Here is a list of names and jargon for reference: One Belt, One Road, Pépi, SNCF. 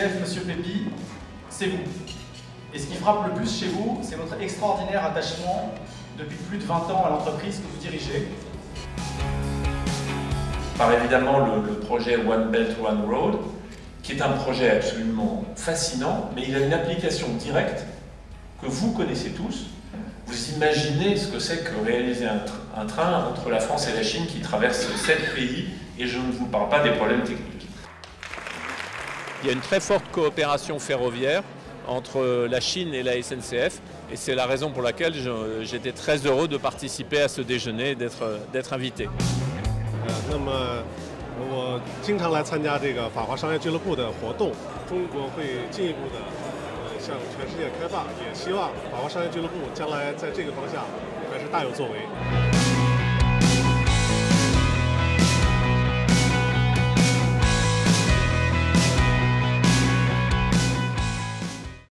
SNCF, Monsieur Pépi, c'est vous. Et ce qui frappe le plus chez vous, c'est votre extraordinaire attachement depuis plus de 20 ans à l'entreprise que vous dirigez. Par évidemment le projet One Belt, One Road, qui est un projet absolument fascinant, mais il a une application directe que vous connaissez tous. Vous imaginez ce que c'est que réaliser un train entre la France et la Chine qui traverse 7 pays, et je ne vous parle pas des problèmes techniques. Il y a une très forte coopération ferroviaire entre la Chine et la SNCF, et c'est la raison pour laquelle j'étais très heureux de participer à ce déjeuner et d'être invité.